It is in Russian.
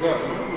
Да.